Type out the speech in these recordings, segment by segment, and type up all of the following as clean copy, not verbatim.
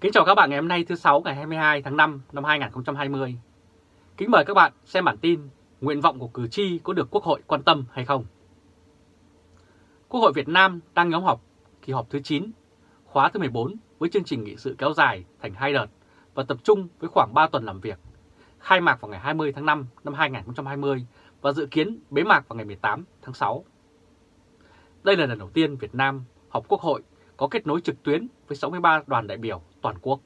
Kính chào các bạn ngày hôm nay thứ 6 ngày 22 tháng 5 năm 2020. Kính mời các bạn xem bản tin nguyện vọng của cử tri có được Quốc hội quan tâm hay không. Quốc hội Việt Nam đang nhóm họp kỳ họp thứ 9, khóa thứ 14 với chương trình nghị sự kéo dài thành 2 đợt và tập trung với khoảng 3 tuần làm việc, khai mạc vào ngày 20 tháng 5 năm 2020 và dự kiến bế mạc vào ngày 18 tháng 6. Đây là lần đầu tiên Việt Nam họp Quốc hội có kết nối trực tuyến với 63 đoàn đại biểu toàn quốc.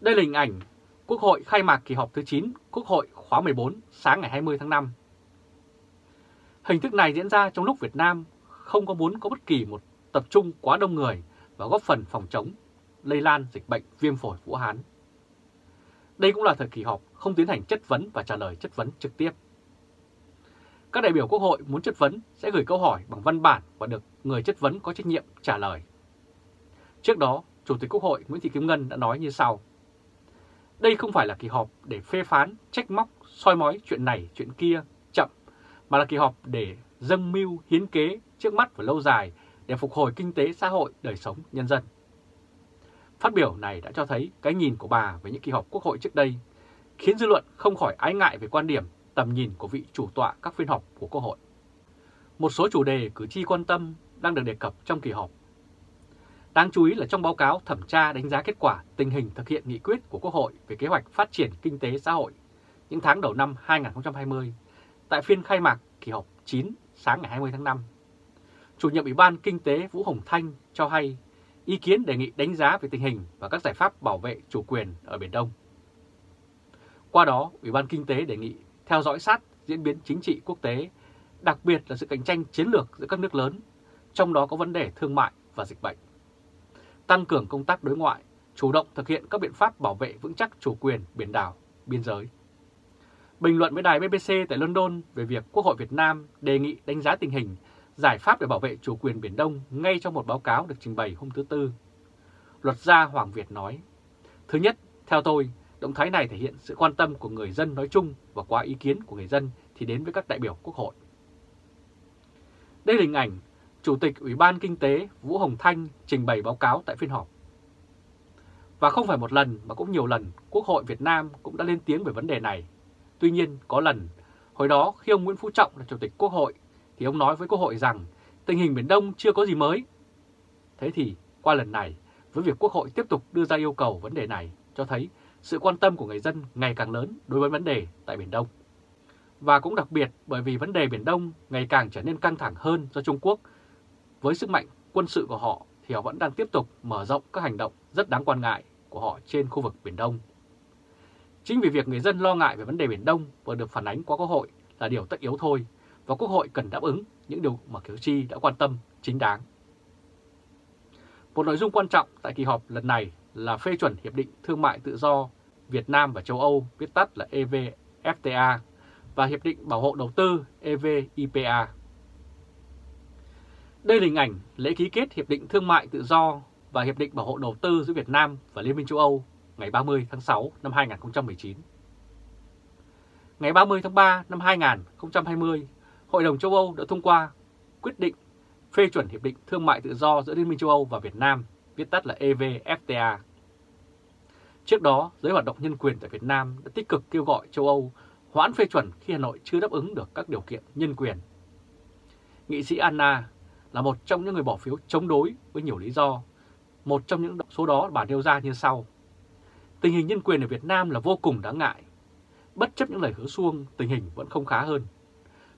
Đây là hình ảnh Quốc hội khai mạc kỳ họp thứ 9, Quốc hội khóa 14 sáng ngày 20 tháng 5. Hình thức này diễn ra trong lúc Việt Nam không có muốn có bất kỳ một tập trung quá đông người và góp phần phòng chống lây lan dịch bệnh viêm phổi Vũ Hán. Đây cũng là thời kỳ họp không tiến hành chất vấn và trả lời chất vấn trực tiếp. Các đại biểu Quốc hội muốn chất vấn sẽ gửi câu hỏi bằng văn bản và được người chất vấn có trách nhiệm trả lời. Trước đó, Chủ tịch Quốc hội Nguyễn Thị Kim Ngân đã nói như sau: đây không phải là kỳ họp để phê phán, trách móc, soi mói chuyện này, chuyện kia, chậm, mà là kỳ họp để dâng mưu, hiến kế trước mắt và lâu dài để phục hồi kinh tế, xã hội, đời sống, nhân dân. Phát biểu này đã cho thấy cái nhìn của bà về những kỳ họp Quốc hội trước đây, khiến dư luận không khỏi ái ngại về quan điểm, tầm nhìn của vị chủ tọa các phiên họp của Quốc hội. Một số chủ đề cử tri quan tâm đang được đề cập trong kỳ họp. Đáng chú ý là trong báo cáo thẩm tra đánh giá kết quả tình hình thực hiện nghị quyết của Quốc hội về kế hoạch phát triển kinh tế xã hội những tháng đầu năm 2020 tại phiên khai mạc kỳ họp 9 sáng ngày 20 tháng 5. Chủ nhiệm Ủy ban Kinh tế Vũ Hồng Thanh cho hay ý kiến đề nghị đánh giá về tình hình và các giải pháp bảo vệ chủ quyền ở Biển Đông. Qua đó, Ủy ban Kinh tế đề nghị theo dõi sát diễn biến chính trị quốc tế, đặc biệt là sự cạnh tranh chiến lược giữa các nước lớn, trong đó có vấn đề thương mại và dịch bệnh. Tăng cường công tác đối ngoại, chủ động thực hiện các biện pháp bảo vệ vững chắc chủ quyền biển đảo, biên giới. Bình luận với đài BBC tại London về việc Quốc hội Việt Nam đề nghị đánh giá tình hình, giải pháp để bảo vệ chủ quyền Biển Đông ngay trong một báo cáo được trình bày hôm thứ Tư, luật gia Hoàng Việt nói: thứ nhất, theo tôi, động thái này thể hiện sự quan tâm của người dân nói chung và qua ý kiến của người dân thì đến với các đại biểu Quốc hội. Đây là hình ảnh Chủ tịch Ủy ban Kinh tế Vũ Hồng Thanh trình bày báo cáo tại phiên họp. Và không phải một lần mà cũng nhiều lần Quốc hội Việt Nam cũng đã lên tiếng về vấn đề này. Tuy nhiên có lần, hồi đó khi ông Nguyễn Phú Trọng là Chủ tịch Quốc hội thì ông nói với Quốc hội rằng tình hình Biển Đông chưa có gì mới. Thế thì qua lần này, với việc Quốc hội tiếp tục đưa ra yêu cầu vấn đề này cho thấy sự quan tâm của người dân ngày càng lớn đối với vấn đề tại Biển Đông. Và cũng đặc biệt bởi vì vấn đề Biển Đông ngày càng trở nên căng thẳng hơn do Trung Quốc, với sức mạnh quân sự của họ thì họ vẫn đang tiếp tục mở rộng các hành động rất đáng quan ngại của họ trên khu vực Biển Đông. Chính vì việc người dân lo ngại về vấn đề Biển Đông và được phản ánh qua Quốc hội là điều tất yếu thôi, và Quốc hội cần đáp ứng những điều mà cử tri đã quan tâm chính đáng. Một nội dung quan trọng tại kỳ họp lần này là phê chuẩn Hiệp định Thương mại Tự do Việt Nam và châu Âu, viết tắt là EVFTA, và Hiệp định Bảo hộ Đầu tư EVIPA. Đây là hình ảnh lễ ký kết Hiệp định Thương mại Tự do và Hiệp định Bảo hộ Đầu tư giữa Việt Nam và Liên minh châu Âu ngày 30 tháng 6 năm 2019. Ngày 30 tháng 3 năm 2020, Hội đồng châu Âu đã thông qua quyết định phê chuẩn Hiệp định Thương mại Tự do giữa Liên minh châu Âu và Việt Nam, viết tắt là EVFTA. Trước đó, giới hoạt động nhân quyền tại Việt Nam đã tích cực kêu gọi châu Âu hoãn phê chuẩn khi Hà Nội chưa đáp ứng được các điều kiện nhân quyền. Nghị sĩ Anna là một trong những người bỏ phiếu chống đối với nhiều lý do. Một trong những số đó bà nêu ra như sau: tình hình nhân quyền ở Việt Nam là vô cùng đáng ngại. Bất chấp những lời hứa suông, tình hình vẫn không khá hơn.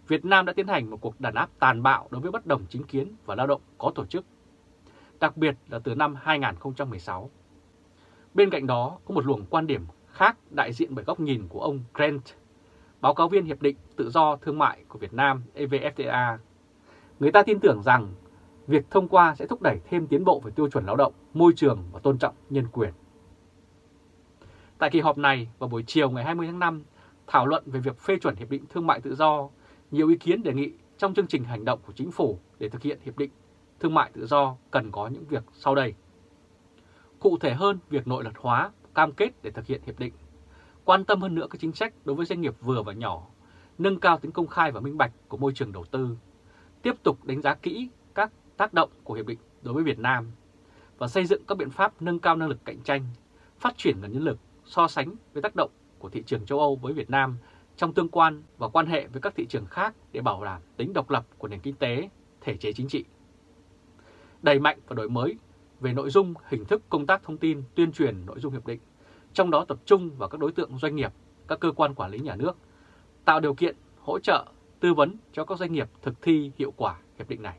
Việt Nam đã tiến hành một cuộc đàn áp tàn bạo đối với bất đồng chính kiến và lao động có tổ chức, đặc biệt là từ năm 2016. Bên cạnh đó, có một luồng quan điểm khác đại diện bởi góc nhìn của ông Grant, báo cáo viên Hiệp định Tự do Thương mại của Việt Nam EVFTA. Người ta tin tưởng rằng việc thông qua sẽ thúc đẩy thêm tiến bộ về tiêu chuẩn lao động, môi trường và tôn trọng nhân quyền. Tại kỳ họp này, vào buổi chiều ngày 20 tháng 5, thảo luận về việc phê chuẩn Hiệp định Thương mại Tự do, nhiều ý kiến đề nghị trong chương trình hành động của Chính phủ để thực hiện Hiệp định Thương mại Tự do cần có những việc sau đây: cụ thể hơn việc nội luật hóa cam kết để thực hiện hiệp định, quan tâm hơn nữa các chính sách đối với doanh nghiệp vừa và nhỏ, nâng cao tính công khai và minh bạch của môi trường đầu tư, tiếp tục đánh giá kỹ các tác động của hiệp định đối với Việt Nam, và xây dựng các biện pháp nâng cao năng lực cạnh tranh, phát triển nguồn nhân lực, so sánh với tác động của thị trường châu Âu với Việt Nam trong tương quan và quan hệ với các thị trường khác để bảo đảm tính độc lập của nền kinh tế, thể chế chính trị. Đẩy mạnh và đổi mới về nội dung, hình thức công tác thông tin, tuyên truyền nội dung hiệp định, trong đó tập trung vào các đối tượng doanh nghiệp, các cơ quan quản lý nhà nước, tạo điều kiện, hỗ trợ, tư vấn cho các doanh nghiệp thực thi hiệu quả hiệp định này.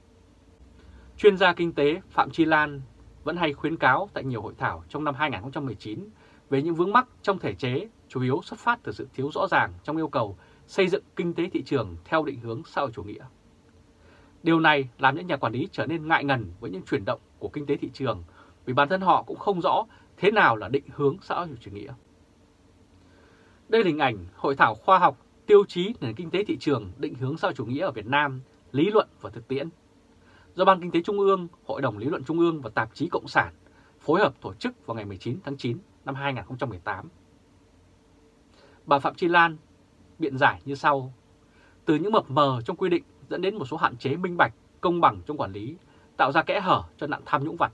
Chuyên gia kinh tế Phạm Chi Lan vẫn hay khuyến cáo tại nhiều hội thảo trong năm 2019 về những vướng mắc trong thể chế, chủ yếu xuất phát từ sự thiếu rõ ràng trong yêu cầu xây dựng kinh tế thị trường theo định hướng xã hội chủ nghĩa. Điều này làm những nhà quản lý trở nên ngại ngần với những chuyển động của kinh tế thị trường vì bản thân họ cũng không rõ thế nào là định hướng xã hội chủ nghĩa. Đây là hình ảnh hội thảo khoa học tiêu chí nền kinh tế thị trường định hướng xã hội chủ nghĩa ở Việt Nam, lý luận và thực tiễn, do Ban Kinh tế Trung ương, Hội đồng Lý luận Trung ương và Tạp chí Cộng sản phối hợp tổ chức vào ngày 19 tháng 9 năm 2018. Bà Phạm Chi Lan biện giải như sau: từ những mập mờ trong quy định dẫn đến một số hạn chế minh bạch, công bằng trong quản lý, tạo ra kẽ hở cho nạn tham nhũng vặt.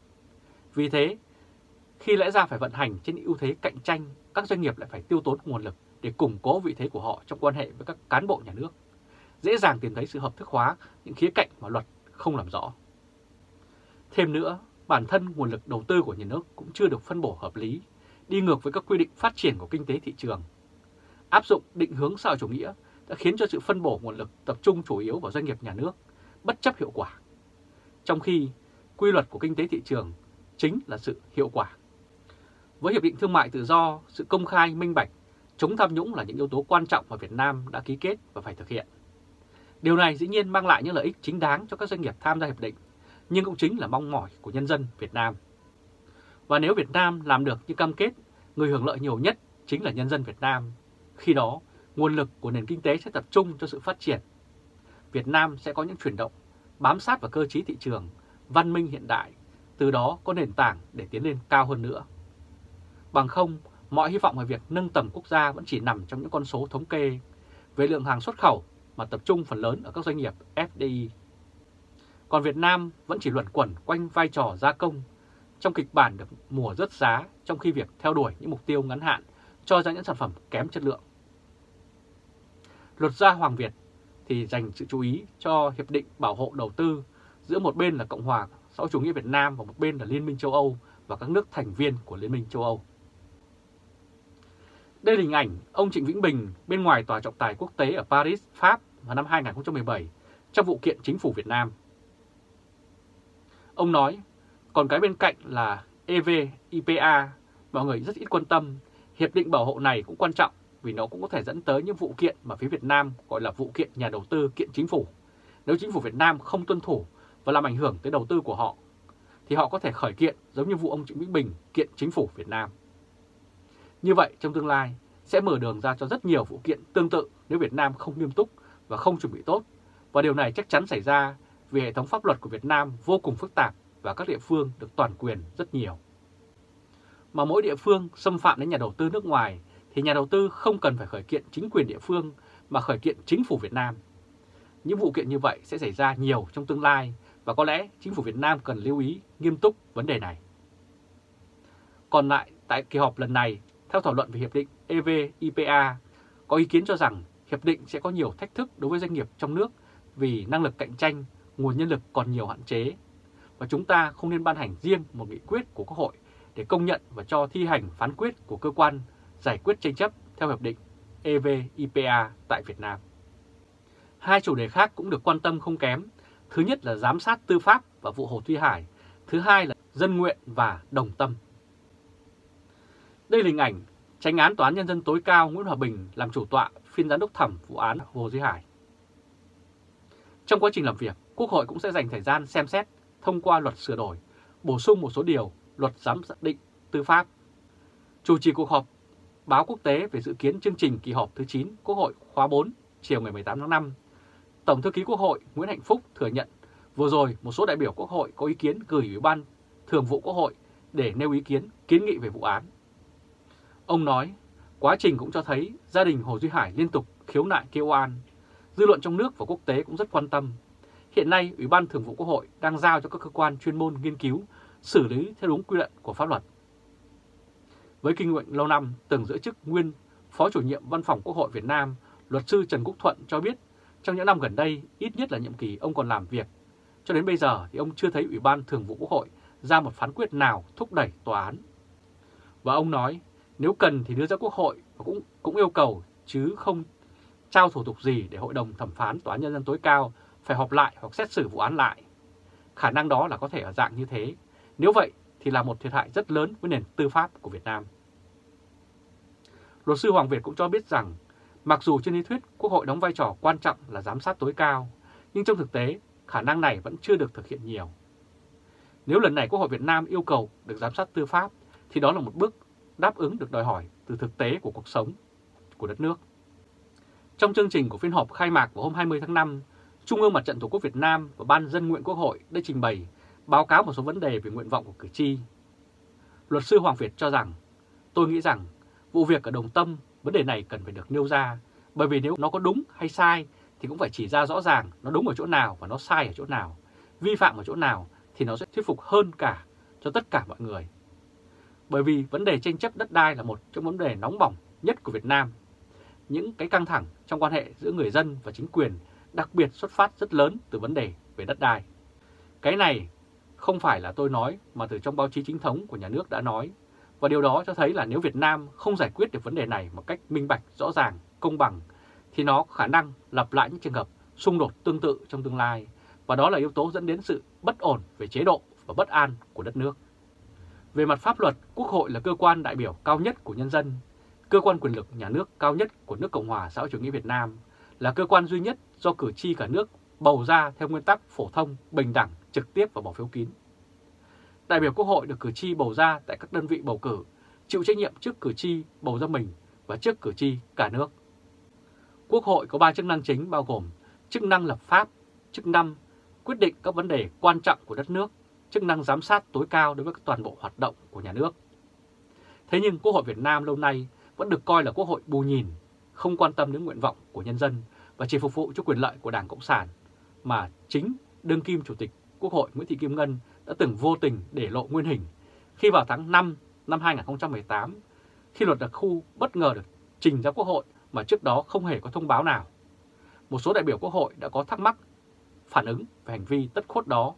Vì thế, khi lẽ ra phải vận hành trên ưu thế cạnh tranh, các doanh nghiệp lại phải tiêu tốn nguồn lực để củng cố vị thế của họ trong quan hệ với các cán bộ nhà nước. Dễ dàng tìm thấy sự hợp thức hóa những khía cạnh mà luật không làm rõ. Thêm nữa, bản thân nguồn lực đầu tư của nhà nước cũng chưa được phân bổ hợp lý, đi ngược với các quy định phát triển của kinh tế thị trường. Áp dụng định hướng xã hội chủ nghĩa đã khiến cho sự phân bổ nguồn lực tập trung chủ yếu vào doanh nghiệp nhà nước, bất chấp hiệu quả. Trong khi, quy luật của kinh tế thị trường chính là sự hiệu quả. Với Hiệp định Thương mại Tự do, sự công khai, minh bạch, chống tham nhũng là những yếu tố quan trọng mà Việt Nam đã ký kết và phải thực hiện. Điều này dĩ nhiên mang lại những lợi ích chính đáng cho các doanh nghiệp tham gia hiệp định, nhưng cũng chính là mong mỏi của nhân dân Việt Nam. Và nếu Việt Nam làm được như cam kết, người hưởng lợi nhiều nhất chính là nhân dân Việt Nam. Khi đó, nguồn lực của nền kinh tế sẽ tập trung cho sự phát triển. Việt Nam sẽ có những chuyển động, bám sát vào cơ chế thị trường, văn minh hiện đại, từ đó có nền tảng để tiến lên cao hơn nữa. Bằng không, mọi hy vọng về việc nâng tầm quốc gia vẫn chỉ nằm trong những con số thống kê về lượng hàng xuất khẩu mà tập trung phần lớn ở các doanh nghiệp FDI. Còn Việt Nam vẫn chỉ luẩn quẩn quanh vai trò gia công trong kịch bản được mùa rớt giá, trong khi việc theo đuổi những mục tiêu ngắn hạn cho ra những sản phẩm kém chất lượng. Luật gia Hoàng Việt thì dành sự chú ý cho hiệp định bảo hộ đầu tư giữa một bên là Cộng hòa xã hội chủ nghĩa Việt Nam và một bên là Liên minh châu Âu và các nước thành viên của Liên minh châu Âu. Đây là hình ảnh ông Trịnh Vĩnh Bình bên ngoài Tòa trọng tài quốc tế ở Paris, Pháp vào năm 2017 trong vụ kiện chính phủ Việt Nam. Ông nói, còn cái bên cạnh là EVIPA, mọi người rất ít quan tâm, hiệp định bảo hộ này cũng quan trọng vì nó cũng có thể dẫn tới những vụ kiện mà phía Việt Nam gọi là vụ kiện nhà đầu tư kiện chính phủ. Nếu chính phủ Việt Nam không tuân thủ và làm ảnh hưởng tới đầu tư của họ, thì họ có thể khởi kiện giống như vụ ông Trịnh Vĩnh Bình kiện chính phủ Việt Nam. Như vậy trong tương lai sẽ mở đường ra cho rất nhiều vụ kiện tương tự nếu Việt Nam không nghiêm túc và không chuẩn bị tốt, và điều này chắc chắn xảy ra vì hệ thống pháp luật của Việt Nam vô cùng phức tạp và các địa phương được toàn quyền rất nhiều. Mà mỗi địa phương xâm phạm đến nhà đầu tư nước ngoài thì nhà đầu tư không cần phải khởi kiện chính quyền địa phương mà khởi kiện chính phủ Việt Nam. Những vụ kiện như vậy sẽ xảy ra nhiều trong tương lai và có lẽ chính phủ Việt Nam cần lưu ý nghiêm túc vấn đề này. Còn lại tại kỳ họp lần này, theo thảo luận về Hiệp định EVIPA, có ý kiến cho rằng Hiệp định sẽ có nhiều thách thức đối với doanh nghiệp trong nước vì năng lực cạnh tranh, nguồn nhân lực còn nhiều hạn chế, và chúng ta không nên ban hành riêng một nghị quyết của Quốc hội để công nhận và cho thi hành phán quyết của cơ quan giải quyết tranh chấp theo Hiệp định EVIPA tại Việt Nam. Hai chủ đề khác cũng được quan tâm không kém, thứ nhất là giám sát tư pháp và vụ Hồ Duy Hải, thứ hai là dân nguyện và đồng tâm. Đây là hình ảnh Chánh án Tòa án Nhân dân tối cao Nguyễn Hòa Bình làm chủ tọa phiên giám đốc thẩm vụ án Hồ Duy Hải. Trong quá trình làm việc, Quốc hội cũng sẽ dành thời gian xem xét thông qua luật sửa đổi, bổ sung một số điều luật giám định tư pháp. Chủ trì cuộc họp báo quốc tế về dự kiến chương trình kỳ họp thứ 9 Quốc hội khóa 4 chiều ngày 18 tháng 5, Tổng thư ký Quốc hội Nguyễn Hạnh Phúc thừa nhận vừa rồi một số đại biểu Quốc hội có ý kiến gửi Ủy ban Thường vụ Quốc hội để nêu ý kiến kiến nghị về vụ án. Ông nói, quá trình cũng cho thấy gia đình Hồ Duy Hải liên tục khiếu nại kêu oan, dư luận trong nước và quốc tế cũng rất quan tâm. Hiện nay, Ủy ban Thường vụ Quốc hội đang giao cho các cơ quan chuyên môn nghiên cứu xử lý theo đúng quy định của pháp luật. Với kinh nghiệm lâu năm từng giữ chức nguyên Phó Chủ nhiệm Văn phòng Quốc hội Việt Nam, luật sư Trần Quốc Thuận cho biết trong những năm gần đây, ít nhất là nhiệm kỳ ông còn làm việc, cho đến bây giờ thì ông chưa thấy Ủy ban Thường vụ Quốc hội ra một phán quyết nào thúc đẩy tòa án. Và ông nói nếu cần thì đưa ra Quốc hội và cũng yêu cầu chứ không trao thủ tục gì để Hội đồng Thẩm phán Tòa án Nhân dân tối cao phải họp lại hoặc xét xử vụ án lại. Khả năng đó là có thể ở dạng như thế. Nếu vậy thì là một thiệt hại rất lớn với nền tư pháp của Việt Nam. Luật sư Hoàng Việt cũng cho biết rằng mặc dù trên lý thuyết Quốc hội đóng vai trò quan trọng là giám sát tối cao, nhưng trong thực tế khả năng này vẫn chưa được thực hiện nhiều. Nếu lần này Quốc hội Việt Nam yêu cầu được giám sát tư pháp thì đó là một bước đáp ứng được đòi hỏi từ thực tế của cuộc sống của đất nước. Trong chương trình của phiên họp khai mạc vào hôm 20 tháng 5, Trung ương Mặt trận Tổ quốc Việt Nam và Ban Dân nguyện Quốc hội đã trình bày báo cáo một số vấn đề về nguyện vọng của cử tri. Luật sư Hoàng Việt cho rằng, tôi nghĩ rằng vụ việc ở Đồng Tâm, vấn đề này cần phải được nêu ra, bởi vì nếu nó có đúng hay sai thì cũng phải chỉ ra rõ ràng nó đúng ở chỗ nào và nó sai ở chỗ nào, vi phạm ở chỗ nào thì nó sẽ thuyết phục hơn cả cho tất cả mọi người. Bởi vì vấn đề tranh chấp đất đai là một trong vấn đề nóng bỏng nhất của Việt Nam. Những cái căng thẳng trong quan hệ giữa người dân và chính quyền đặc biệt xuất phát rất lớn từ vấn đề về đất đai. Cái này không phải là tôi nói mà từ trong báo chí chính thống của nhà nước đã nói. Và điều đó cho thấy là nếu Việt Nam không giải quyết được vấn đề này một cách minh bạch, rõ ràng, công bằng thì nó có khả năng lặp lại những trường hợp xung đột tương tự trong tương lai. Và đó là yếu tố dẫn đến sự bất ổn về chế độ và bất an của đất nước. Về mặt pháp luật, Quốc hội là cơ quan đại biểu cao nhất của nhân dân, cơ quan quyền lực nhà nước cao nhất của nước Cộng hòa xã hội chủ nghĩa Việt Nam, là cơ quan duy nhất do cử tri cả nước bầu ra theo nguyên tắc phổ thông, bình đẳng, trực tiếp và bỏ phiếu kín. Đại biểu Quốc hội được cử tri bầu ra tại các đơn vị bầu cử, chịu trách nhiệm trước cử tri bầu ra mình và trước cử tri cả nước. Quốc hội có 3 chức năng chính bao gồm chức năng lập pháp, chức năng quyết định các vấn đề quan trọng của đất nước, chức năng giám sát tối cao đối với toàn bộ hoạt động của nhà nước. Thế nhưng Quốc hội Việt Nam lâu nay vẫn được coi là Quốc hội bù nhìn, không quan tâm đến nguyện vọng của nhân dân và chỉ phục vụ cho quyền lợi của Đảng Cộng sản, mà chính đương kim Chủ tịch Quốc hội Nguyễn Thị Kim Ngân đã từng vô tình để lộ nguyên hình khi vào tháng 5 năm 2018, khi luật đặc khu bất ngờ được trình ra Quốc hội mà trước đó không hề có thông báo nào. Một số đại biểu Quốc hội đã có thắc mắc, phản ứng về hành vi tất khốt đó,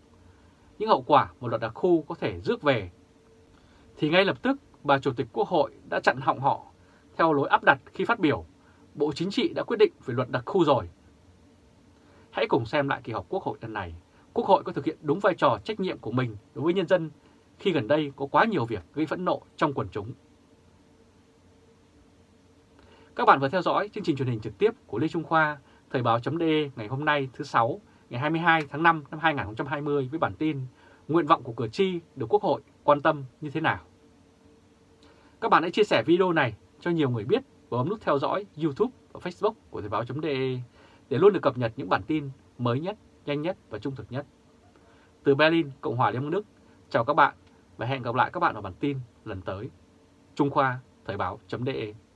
những hậu quả một luật đặc khu có thể rước về. Thì ngay lập tức bà Chủ tịch Quốc hội đã chặn họng họ theo lối áp đặt khi phát biểu, Bộ Chính trị đã quyết định về luật đặc khu rồi. Hãy cùng xem lại kỳ họp Quốc hội lần này, Quốc hội có thực hiện đúng vai trò trách nhiệm của mình đối với nhân dân khi gần đây có quá nhiều việc gây phẫn nộ trong quần chúng. Các bạn vừa theo dõi chương trình truyền hình trực tiếp của Lê Trung Khoa, Thời báo.de ngày hôm nay thứ 6, ngày 22 tháng 5 năm 2020 với bản tin Nguyện vọng của cử tri được Quốc hội quan tâm như thế nào. Các bạn hãy chia sẻ video này cho nhiều người biết và bấm nút theo dõi YouTube và Facebook của Thời báo.de để luôn được cập nhật những bản tin mới nhất, nhanh nhất và trung thực nhất. Từ Berlin, Cộng hòa Liên bang Đức, chào các bạn và hẹn gặp lại các bạn ở bản tin lần tới. Trung Khoa, Thời báo.de